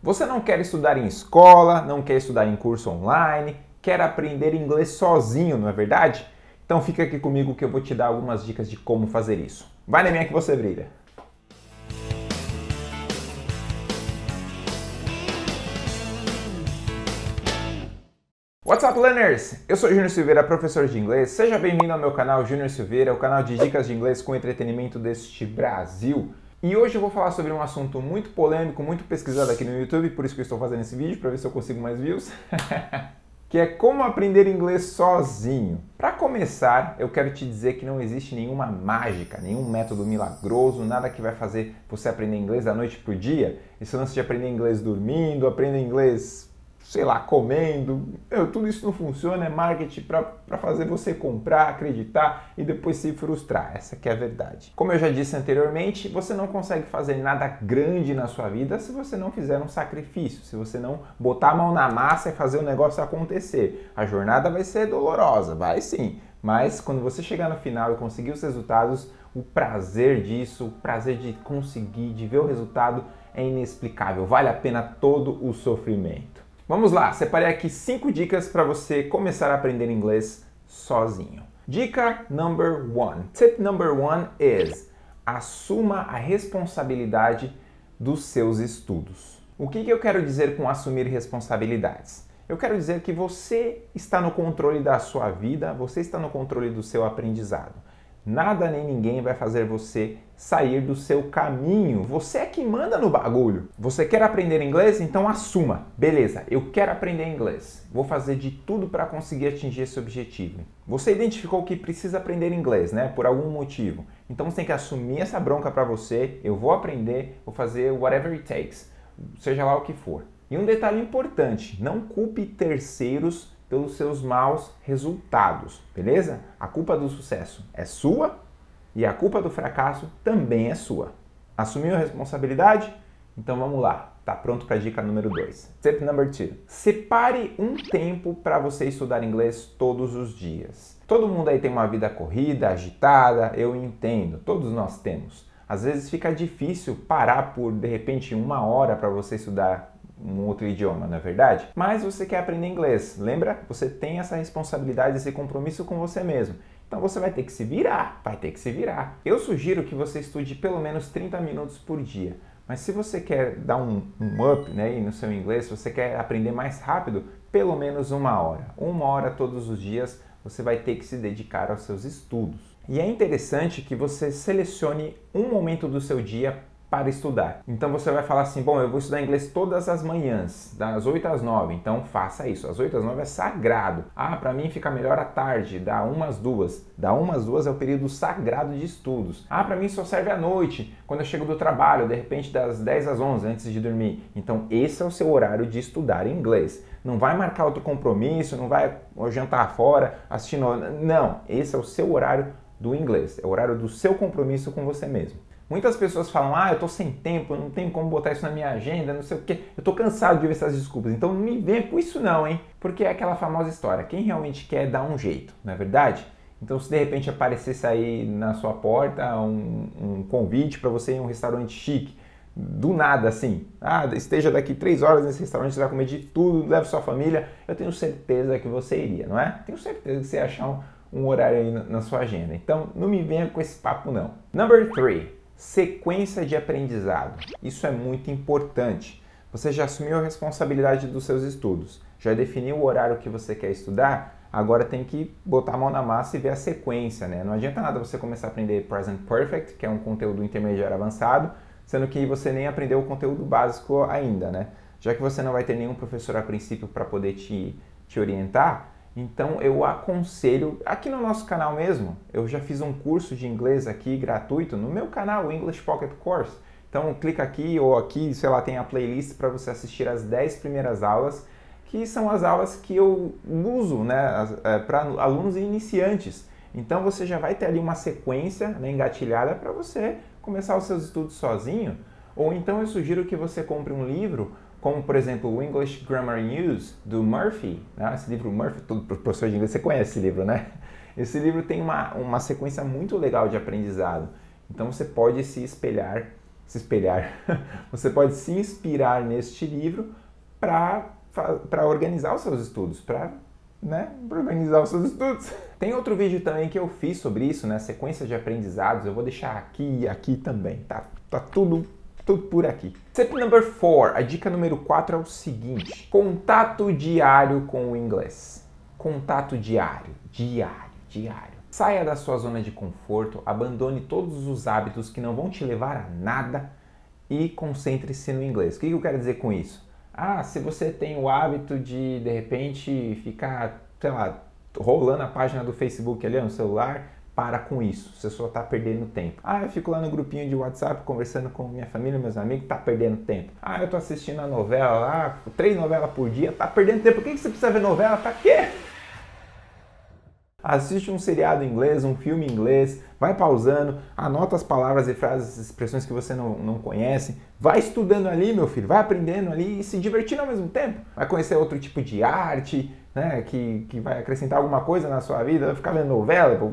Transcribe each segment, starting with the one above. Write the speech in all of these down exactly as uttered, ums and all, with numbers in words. Você não quer estudar em escola, não quer estudar em curso online, quer aprender inglês sozinho, não é verdade? Então fica aqui comigo que eu vou te dar algumas dicas de como fazer isso. Vai na minha que você brilha! What's up, learners? Eu sou Júnior Silveira, professor de inglês. Seja bem-vindo ao meu canal Júnior Silveira, o canal de dicas de inglês com entretenimento deste Brasil. E hoje eu vou falar sobre um assunto muito polêmico, muito pesquisado aqui no YouTube, por isso que eu estou fazendo esse vídeo, para ver se eu consigo mais views. Que é como aprender inglês sozinho. Para começar, eu quero te dizer que não existe nenhuma mágica, nenhum método milagroso, nada que vai fazer você aprender inglês da noite para o dia. Esse lance de aprender inglês dormindo, aprender inglês, sei lá, comendo, eu, tudo isso não funciona, é marketing para fazer você comprar, acreditar e depois se frustrar. Essa que é a verdade. Como eu já disse anteriormente, você não consegue fazer nada grande na sua vida se você não fizer um sacrifício, se você não botar a mão na massa e fazer o negócio acontecer. A jornada vai ser dolorosa, vai sim, mas quando você chegar no final e conseguir os resultados, o prazer disso, o prazer de conseguir, de ver o resultado é inexplicável, vale a pena todo o sofrimento. Vamos lá, separei aqui cinco dicas para você começar a aprender inglês sozinho. Dica number one. Tip number one is: assuma a responsabilidade dos seus estudos. O que que eu quero dizer com assumir responsabilidades? Eu quero dizer que você está no controle da sua vida, você está no controle do seu aprendizado. Nada nem ninguém vai fazer você sair do seu caminho. Você é que manda no bagulho. Você quer aprender inglês? Então assuma. Beleza, eu quero aprender inglês. Vou fazer de tudo para conseguir atingir esse objetivo. Você identificou que precisa aprender inglês, né? Por algum motivo. Então você tem que assumir essa bronca para você. Eu vou aprender, vou fazer whatever it takes. Seja lá o que for. E um detalhe importante, não culpe terceiros pelos seus maus resultados, beleza? A culpa do sucesso é sua e a culpa do fracasso também é sua. Assumiu a responsabilidade? Então vamos lá, tá pronto para a dica número dois. Tip number two. Separe um tempo para você estudar inglês todos os dias. Todo mundo aí tem uma vida corrida, agitada, eu entendo, todos nós temos. Às vezes fica difícil parar por, de repente, uma hora para você estudar um outro idioma, não é verdade? Mas você quer aprender inglês, lembra? Você tem essa responsabilidade, esse compromisso com você mesmo. Então você vai ter que se virar, vai ter que se virar. Eu sugiro que você estude pelo menos trinta minutos por dia. Mas se você quer dar um, um up, né, no seu inglês, se você quer aprender mais rápido, pelo menos uma hora. Uma hora todos os dias você vai ter que se dedicar aos seus estudos. E é interessante que você selecione um momento do seu dia para estudar. Então você vai falar assim, bom, eu vou estudar inglês todas as manhãs, das oito às nove, então faça isso. As oito às nove é sagrado. Ah, para mim fica melhor à tarde, da uma às duas. Da uma às duas é o período sagrado de estudos. Ah, para mim só serve à noite, quando eu chego do trabalho, de repente das dez às onze, antes de dormir. Então esse é o seu horário de estudar inglês. Não vai marcar outro compromisso, não vai jantar fora, assistindo... Não, esse é o seu horário do inglês, é o horário do seu compromisso com você mesmo. Muitas pessoas falam, ah, eu tô sem tempo, eu não tenho como botar isso na minha agenda, não sei o quê. Eu tô cansado de ver essas desculpas, então não me vem com isso não, hein? Porque é aquela famosa história, quem realmente quer dá um jeito, não é verdade? Então se de repente aparecesse aí na sua porta um, um convite para você ir em um restaurante chique, do nada assim, ah, esteja daqui três horas nesse restaurante, você vai comer de tudo, leve sua família, eu tenho certeza que você iria, não é? Tenho certeza que você ia achar um, um horário aí na, na sua agenda. Então não me venha com esse papo não. Number three. Sequência de aprendizado. Isso é muito importante. Você já assumiu a responsabilidade dos seus estudos, já definiu o horário que você quer estudar, agora tem que botar a mão na massa e ver a sequência, né? Não adianta nada você começar a aprender Present Perfect, que é um conteúdo intermediário avançado, sendo que você nem aprendeu o conteúdo básico ainda, né? Já que você não vai ter nenhum professor a princípio para poder te, te orientar, então eu aconselho, aqui no nosso canal mesmo, eu já fiz um curso de inglês aqui gratuito no meu canal, English Pocket Course. Então clica aqui ou aqui, sei lá, tem a playlist para você assistir as dez primeiras aulas, que são as aulas que eu uso, né, para alunos iniciantes. Então você já vai ter ali uma sequência, né, engatilhada para você começar os seus estudos sozinho. Ou então eu sugiro que você compre um livro, como por exemplo o English Grammar in Use, do Murphy, né? Esse livro Murphy, todo professor de inglês, você conhece esse livro, né? Esse livro tem uma, uma sequência muito legal de aprendizado, então você pode se espelhar se espelhar. Você pode se inspirar neste livro para para organizar os seus estudos, para né, organizar os seus estudos. Tem outro vídeo também que eu fiz sobre isso, né, sequência de aprendizados, eu vou deixar aqui e aqui também, tá? Tá tudo, tudo por aqui. Step number four, a dica número quatro é o seguinte, contato diário com o inglês. Contato diário, diário, diário. Saia da sua zona de conforto, abandone todos os hábitos que não vão te levar a nada e concentre-se no inglês. O que eu quero dizer com isso? Ah, se você tem o hábito de, de repente, ficar, sei lá, rolando a página do Facebook ali no celular, para com isso, você só está perdendo tempo. Ah, eu fico lá no grupinho de WhatsApp conversando com minha família, meus amigos, tá perdendo tempo. Ah, eu tô assistindo a novela lá, três novelas por dia, tá perdendo tempo. Por que você precisa ver novela? Pra quê? Assiste um seriado em inglês, um filme em inglês, vai pausando, anota as palavras e frases, expressões que você não, não conhece, vai estudando ali, meu filho, vai aprendendo ali e se divertindo ao mesmo tempo. Vai conhecer outro tipo de arte, né, que, que vai acrescentar alguma coisa na sua vida, vai ficar vendo novela.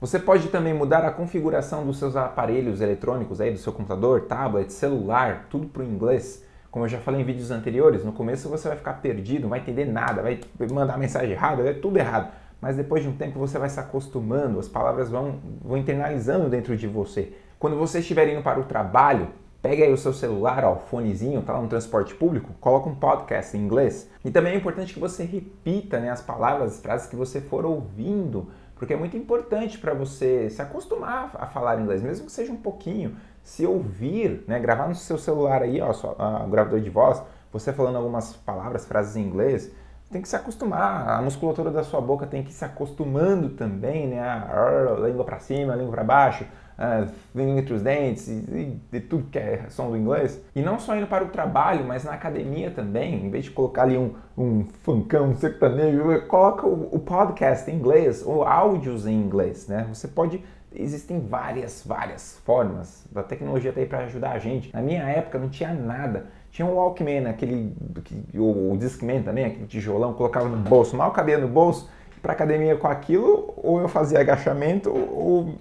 Você pode também mudar a configuração dos seus aparelhos eletrônicos, aí, do seu computador, tablet, celular, tudo para o inglês. Como eu já falei em vídeos anteriores, no começo você vai ficar perdido, não vai entender nada, vai mandar mensagem errada, é tudo errado. Mas depois de um tempo você vai se acostumando, as palavras vão, vão internalizando dentro de você. Quando você estiver indo para o trabalho, pega aí o seu celular, ó, o fonezinho, tá lá no transporte público, coloca um podcast em inglês. E também é importante que você repita, né, as palavras, as frases que você for ouvindo, porque é muito importante para você se acostumar a falar inglês, mesmo que seja um pouquinho. Se ouvir, né, gravar no seu celular aí, ó, sua, a, o gravador de voz, você falando algumas palavras, frases em inglês, tem que se acostumar, a musculatura da sua boca tem que ir se acostumando também, né, a, a língua para cima, a língua para baixo, a, língua entre os dentes, e, e tudo que é som do inglês. E não só indo para o trabalho, mas na academia também, em vez de colocar ali um, um funkão, um sertanejo, coloca o, o podcast em inglês, ou áudios em inglês, né, você pode... Existem várias, várias formas. A tecnologia está aí para ajudar a gente. Na minha época não tinha nada. Tinha um Walkman, aquele, o Discman também, aquele tijolão, colocava no bolso. Mal cabia no bolso, para academia com aquilo, ou eu fazia agachamento, ou...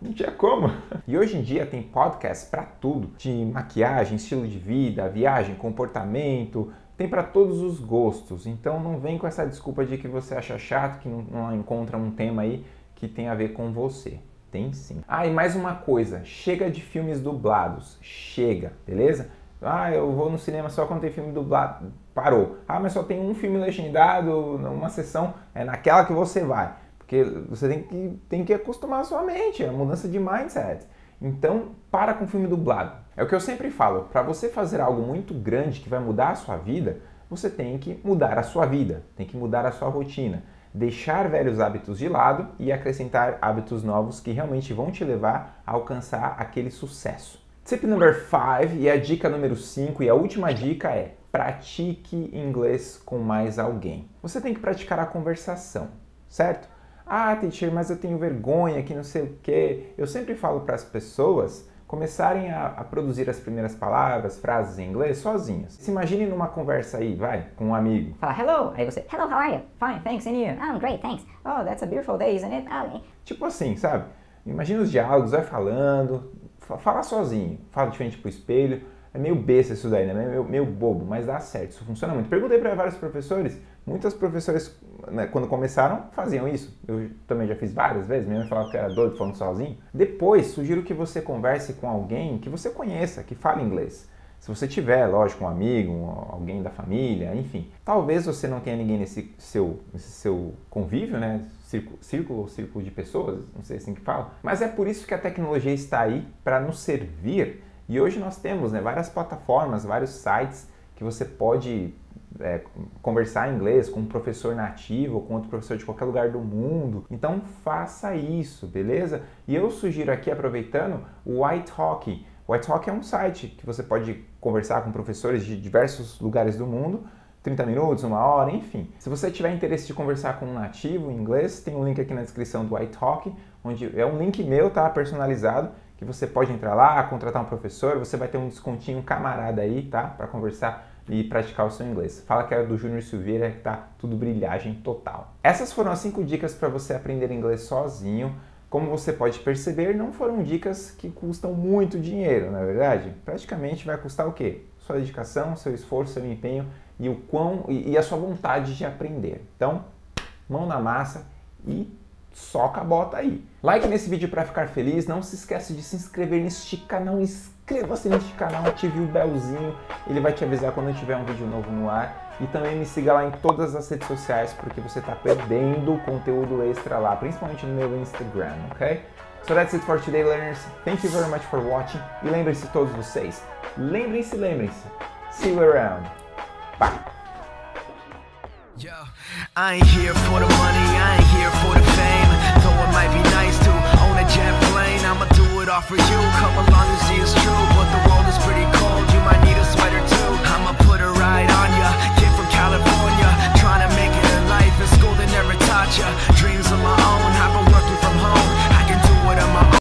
não tinha como. E hoje em dia tem podcast para tudo. De maquiagem, estilo de vida, viagem, comportamento... Tem para todos os gostos. Então não vem com essa desculpa de que você acha chato, que não, não encontra um tema aí que tem a ver com você. Tem sim. Ah, e mais uma coisa. Chega de filmes dublados. Chega, beleza? Ah, eu vou no cinema só quando tem filme dublado. Parou. Ah, mas só tem um filme legendado, uma sessão, é naquela que você vai. Porque você tem que, tem que acostumar a sua mente, é uma mudança de mindset. Então, para com filme dublado. É o que eu sempre falo. Para você fazer algo muito grande que vai mudar a sua vida, você tem que mudar a sua vida. Tem que mudar a sua rotina. Deixar velhos hábitos de lado e acrescentar hábitos novos que realmente vão te levar a alcançar aquele sucesso. Tip number five, e a dica número cinco, e a última dica é pratique inglês com mais alguém. Você tem que praticar a conversação, certo? Ah, teacher, mas eu tenho vergonha, que não sei o quê. Eu sempre falo para as pessoas começarem a, a produzir as primeiras palavras, frases em inglês, sozinhas. Se imagine numa conversa aí, vai, com um amigo. Fala hello, aí você, hello, how are you? Fine, thanks, and you? I'm great, thanks. Oh, that's a beautiful day, isn't it? Oh. Tipo assim, sabe? Imagina os diálogos, vai falando, fala sozinho, fala de frente pro espelho. É meio besta isso daí, né? É meio, meio bobo, mas dá certo, isso funciona muito. Perguntei para vários professores, muitas professoras, né, quando começaram, faziam isso. Eu também já fiz várias vezes, minha mãe falava que era doido falando sozinho. Depois, sugiro que você converse com alguém que você conheça, que fale inglês. Se você tiver, lógico, um amigo, um, alguém da família, enfim. Talvez você não tenha ninguém nesse seu, nesse seu convívio, né? Círculo, círculo ou círculo de pessoas, não sei assim que fala. Mas é por isso que a tecnologia está aí para nos servir. E hoje nós temos, né, várias plataformas, vários sites que você pode é, conversar em inglês com um professor nativo ou com outro professor de qualquer lugar do mundo. Então faça isso, beleza? E eu sugiro aqui, aproveitando, o iTalki. O iTalki é um site que você pode conversar com professores de diversos lugares do mundo, trinta minutos, uma hora, enfim. Se você tiver interesse de conversar com um nativo em inglês, tem um link aqui na descrição do iTalki, onde é um link meu, tá, personalizado, que você pode entrar lá, contratar um professor, você vai ter um descontinho camarada aí, tá? Para conversar e praticar o seu inglês. Fala que é do Júnior Silveira, que tá tudo brilhagem total. Essas foram as cinco dicas para você aprender inglês sozinho. Como você pode perceber, não foram dicas que custam muito dinheiro, na verdade. Praticamente vai custar o quê? Sua dedicação, seu esforço, seu empenho e, o quão, e, e a sua vontade de aprender. Então, mão na massa e soca a bota aí. Like nesse vídeo para ficar feliz. Não se esquece de se inscrever neste canal. Inscreva-se neste canal, ative o belzinho. Ele vai te avisar quando eu tiver um vídeo novo no ar. E também me siga lá em todas as redes sociais, porque você está perdendo conteúdo extra lá, principalmente no meu Instagram, ok? So that's it for today, learners. Thank you very much for watching. E lembrem-se todos vocês. Lembrem-se, lembrem-se. See you around. Bye. Yo, I ain't here for the money, I ain't here for the fame. Though it might be nice to own a jet plane, I'ma do it all for you. Come along and see it's true.